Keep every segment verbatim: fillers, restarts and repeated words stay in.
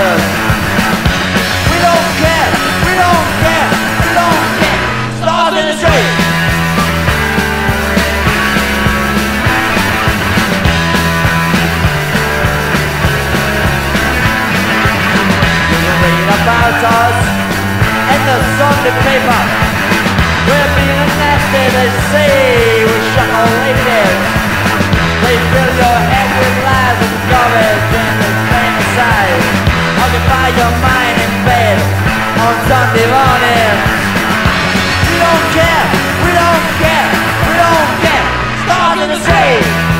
us. We don't care, we don't care, we don't care. Stars in the street. The rain about us and the Sunday paper. We're being nasty, they say we shut our ladies. They fill your head with lies and garbage and they fantasize. Occupy your mind in bed on Sunday morning. We don't care, we don't care, we don't care. Stars in the street.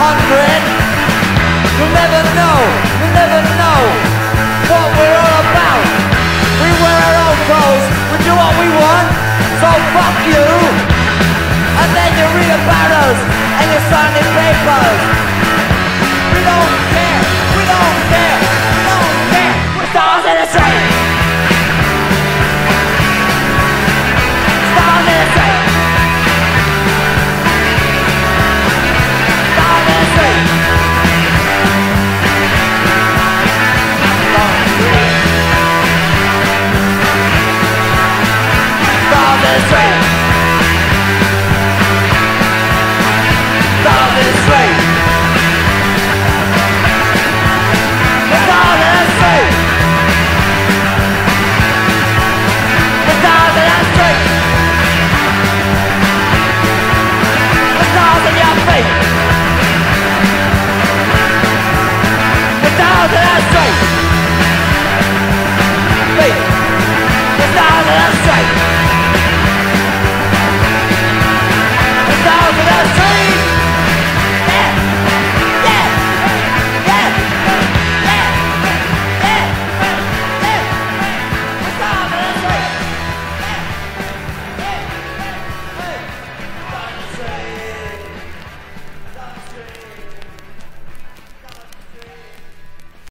Hundred. You'll never know, you'll never know what we're all about. We wear our own clothes, we do what we want, so fuck you. And then you read about us and you sign in papers. We don't care, we don't care, we don't care. We're stars in the street. Stars in the street. Stop this way.